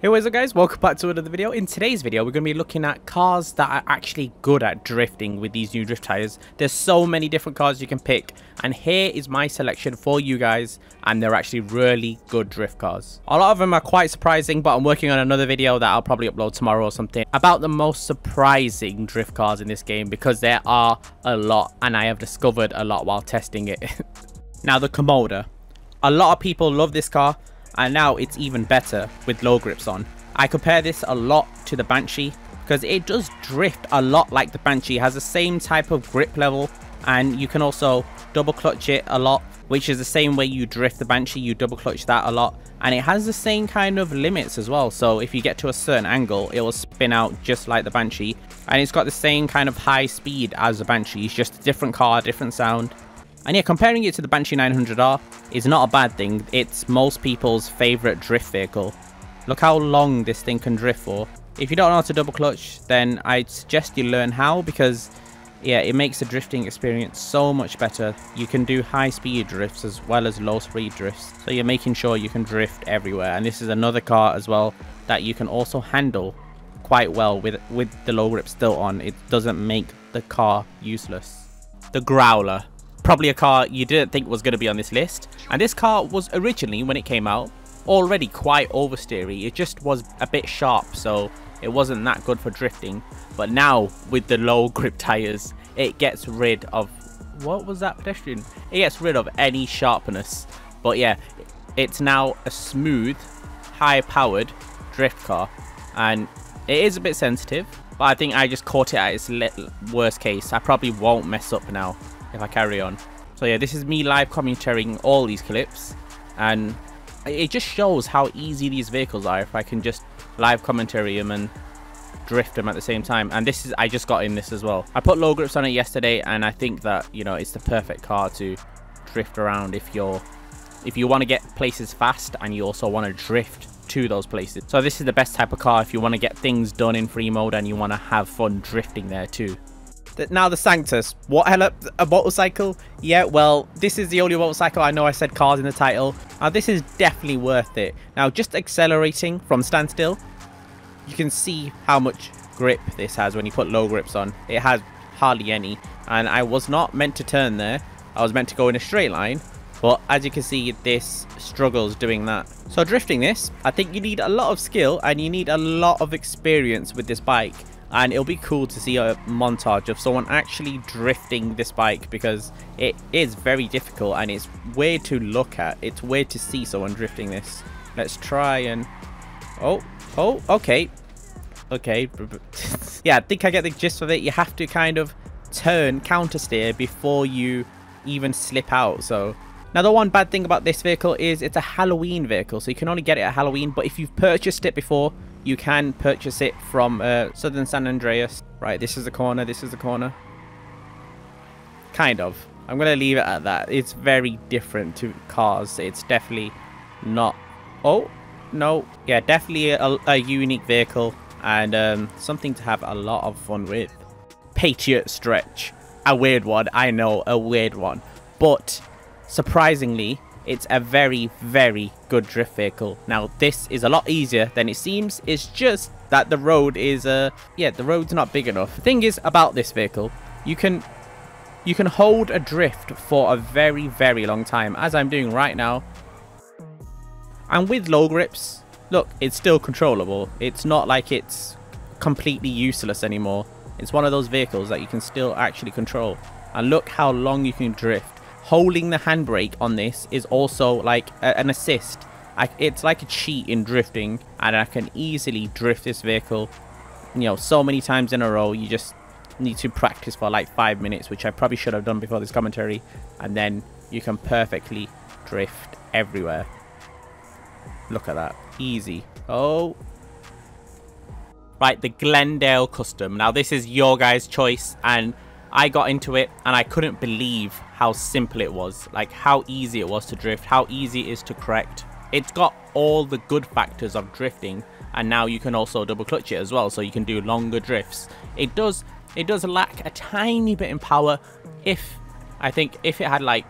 Hey, what's up guys, welcome back to another video. In today's video we're going to be looking at cars that are actually good at drifting with these new drift tires. There's so many different cars you can pick, and here is my selection for you guys, and they're actually really good drift cars. A lot of them are quite surprising, but I'm working on another video that I'll probably upload tomorrow or something about the most surprising drift cars in this game, because there are a lot and I have discovered a lot while testing it. Now, the Komoda. A lot of people love this car, and now it's even better with low grips on. I compare this a lot to the Banshee because it does drift a lot like the Banshee. It has the same type of grip level, and you can also double clutch it a lot, which is the same way you drift the Banshee. You double clutch that a lot, and it has the same kind of limits as well. So if you get to a certain angle, it will spin out just like the Banshee, and it's got the same kind of high speed as the Banshee. It's just a different car, different sound. And yeah, comparing it to the Banshee 900R is not a bad thing. It's most people's favourite drift vehicle. Look how long this thing can drift for. If you don't know how to double clutch, then I'd suggest you learn how, because yeah, it makes the drifting experience so much better. You can do high speed drifts as well as low speed drifts, so you're making sure you can drift everywhere. And this is another car as well that you can also handle quite well with the low grip still on. It doesn't make the car useless. The Growler. Probably a car you didn't think was going to be on this list, and this car was originally, when it came out, already quite oversteery. It just was a bit sharp, so it wasn't that good for drifting. But now with the low grip tires, it gets rid of it gets rid of any sharpness. But yeah, it's now a smooth, high powered drift car, and it is a bit sensitive, but I think I just caught it at its worst case. I probably won't mess up now if I carry on. So yeah, this is me live commentating all these clips, and it just shows how easy these vehicles are if I can just live commentary them and drift them at the same time. And this is, I just got in this as well. I put low grips on it yesterday, and I think that, you know, it's the perfect car to drift around if you want to get places fast and you also want to drift to those places. So this is the best type of car if you want to get things done in free mode and you want to have fun drifting there too. Now, the Sanctus. What, hell, a motorcycle? Yeah, well, this is the only motorcycle. I know I said cars in the title. Now, this is definitely worth it. Now, just accelerating from standstill, you can see how much grip this has when you put low grips on. It has hardly any, and I was not meant to turn there. I was meant to go in a straight line, but as you can see, this struggles doing that. So drifting this, I think you need a lot of skill and you need a lot of experience with this bike. And it'll be cool to see a montage of someone actually drifting this bike, because it is very difficult and it's weird to look at. It's weird to see someone drifting this. Let's try and... Oh, okay. Okay. Yeah, I think I get the gist of it. You have to kind of turn, counter steer before you even slip out, so... Now, the one bad thing about this vehicle is it's a Halloween vehicle, so you can only get it at Halloween. But if you've purchased it before, you can purchase it from Southern San Andreas. Right, this is the corner, this is the corner. Kind of. I'm going to leave it at that. It's very different to cars. It's definitely not... Oh, no. Yeah, definitely a unique vehicle, and something to have a lot of fun with. Patriot Stretch. A weird one, I know, a weird one. But... surprisingly, it's a very, very good drift vehicle. Now, this is a lot easier than it seems. It's just that the road is the road's not big enough. The thing is about this vehicle, you can hold a drift for a very, very long time, as I'm doing right now. And with low grips, look, it's still controllable. It's not like it's completely useless anymore. It's one of those vehicles that you can still actually control. And look how long you can drift. Holding the handbrake on this is also like an assist. It's like a cheat in drifting, and I can easily drift this vehicle, you know, so many times in a row. You just need to practice for like 5 minutes, which I probably should have done before this commentary, and then you can perfectly drift everywhere. Look at that. Easy. Oh. Right, the Glendale Custom. Now, this is your guys' choice, and I got into it and I couldn't believe how simple it was, like how easy it was to drift, how easy it is to correct. It's got all the good factors of drifting, and now you can also double clutch it as well, so you can do longer drifts. It does lack a tiny bit in power. If it had like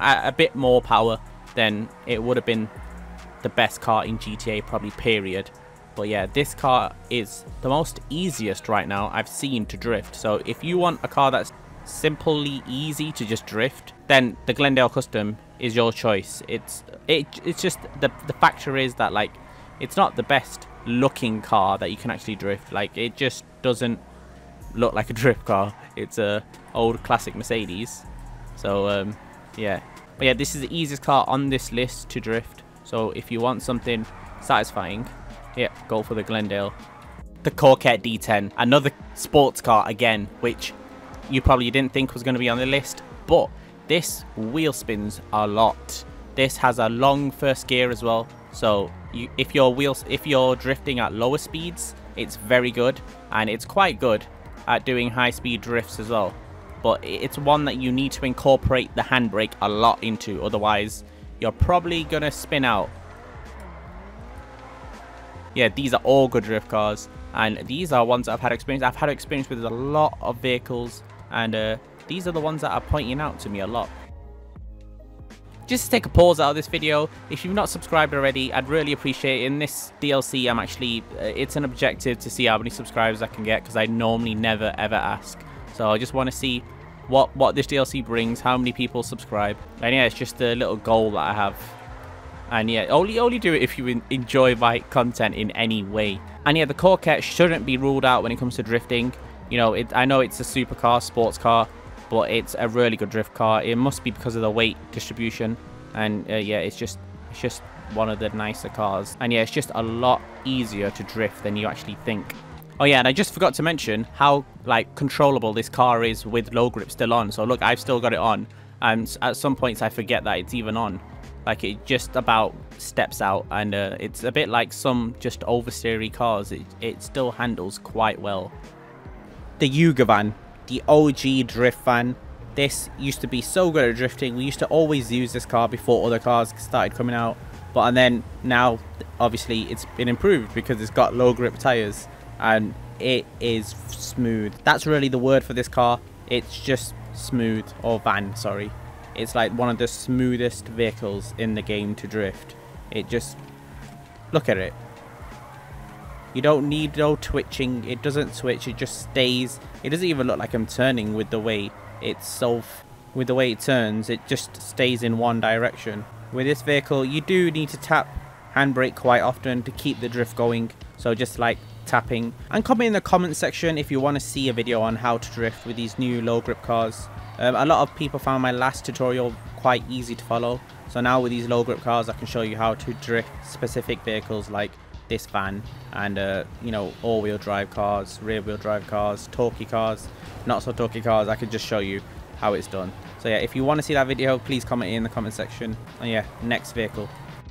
a bit more power, then it would have been the best car in GTA, probably, period. But yeah, this car is the most easiest right now I've seen to drift. So if you want a car that's simply easy to just drift, then the Glendale Custom is your choice. It's just the factor is that, like, it's not the best looking car that you can actually drift. Like, it just doesn't look like a drift car. It's a old classic Mercedes. So yeah, but yeah, this is the easiest car on this list to drift. So if you want something satisfying, yeah, go for the Glendale. The Corvette D10, another sports car again, which you probably didn't think was going to be on the list, but this wheel spins a lot. This has a long first gear as well, so if you're drifting at lower speeds, it's very good, and it's quite good at doing high speed drifts as well. But it's one that you need to incorporate the handbrake a lot into, otherwise you're probably gonna spin out. Yeah, these are all good drift cars, and these are ones I've had experience with a lot of vehicles, and these are the ones that are pointing out to me a lot. Just to take a pause out of this video, if you've not subscribed already, I'd really appreciate it. In this DLC, it's an objective to see how many subscribers I can get, because I normally never ever ask. So I just want to see what this DLC brings, how many people subscribe. And yeah, it's just a little goal that I have. And yeah, only do it if you enjoy my content in any way. And yeah, the Corvette shouldn't be ruled out when it comes to drifting. You know, I know it's a supercar, sports car, but it's a really good drift car. It must be because of the weight distribution, and yeah, it's just one of the nicer cars. And yeah, it's just a lot easier to drift than you actually think. Oh yeah, and I just forgot to mention how, like, controllable this car is with low grip still on. So look, I've still got it on, and at some points I forget that it's even on. Like, it just about steps out, and it's a bit like some just oversteery cars. It still handles quite well. The Yuga van, the OG drift van. This used to be so good at drifting. We used to always use this car before other cars started coming out, and then now obviously it's been improved because it's got low grip tires, and it is smooth. That's really the word for this car. It's just smooth, or van, sorry. It's like one of the smoothest vehicles in the game to drift. It just, look at it. You don't need no twitching. It doesn't switch. It just stays. It doesn't even look like I'm turning with the way it's with the way it turns. It just stays in one direction. With this vehicle, you do need to tap handbrake quite often to keep the drift going. So just like tapping. And comment in the comment section if you want to see a video on how to drift with these new low grip cars. A lot of people found my last tutorial quite easy to follow. So now with these low grip cars, I can show you how to drift specific vehicles like this van, and you know, all-wheel drive cars, rear-wheel drive cars, torquey cars, not so torquey cars. I could just show you how it's done. So yeah, if you want to see that video, please comment in the comment section. And yeah, next vehicle,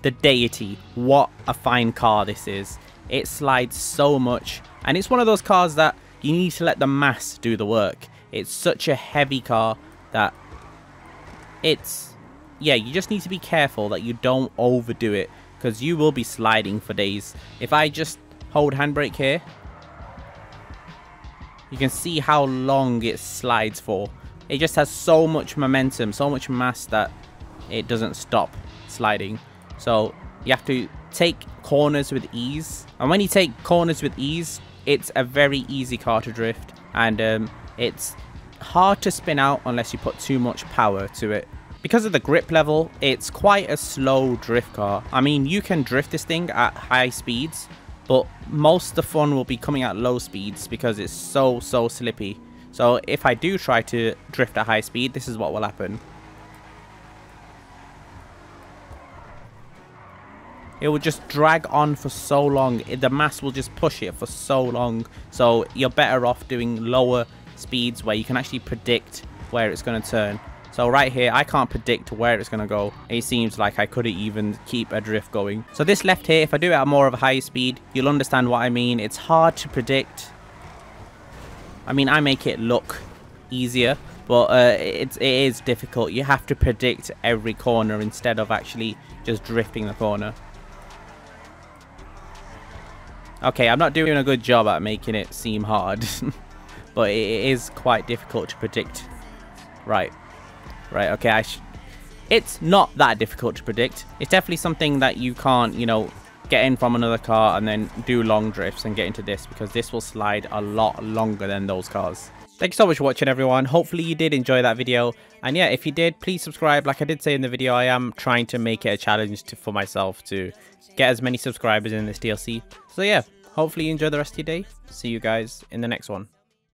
the Deity. What a fine car this is. It slides so much, and it's one of those cars that you need to let the mass do the work. It's such a heavy car that yeah, you just need to be careful that you don't overdo it, because you will be sliding for days. If I just hold handbrake here, you can see how long it slides for. It just has so much momentum, so much mass, that it doesn't stop sliding. So you have to take corners with ease. And when you take corners with ease, it's a very easy car to drift. And it's hard to spin out unless you put too much power to it. Because of the grip level, it's quite a slow drift car. I mean, you can drift this thing at high speeds, but most of the fun will be coming at low speeds because it's so slippy. So if I do try to drift at high speed, this is what will happen. It will just drag on for so long. The mass will just push it for so long. So you're better off doing lower speeds where you can actually predict where it's going to turn. So right here, I can't predict where it's going to go. It seems like I couldn't even keep a drift going. So this left here, if I do it at more of a higher speed, you'll understand what I mean. It's hard to predict. I mean, I make it look easier, but it is difficult. You have to predict every corner instead of actually just drifting the corner. Okay, I'm not doing a good job at making it seem hard, but it is quite difficult to predict. Right. Okay, it's not that difficult to predict. It's definitely something that you can't, you know, get in from another car and then do long drifts and get into this, because this will slide a lot longer than those cars. Thank you so much for watching, everyone. Hopefully you did enjoy that video, and yeah, if you did, please subscribe. Like I did say in the video, I am trying to make it a challenge for myself to get as many subscribers in this DLC. So yeah, hopefully you enjoy the rest of your day. See you guys in the next one.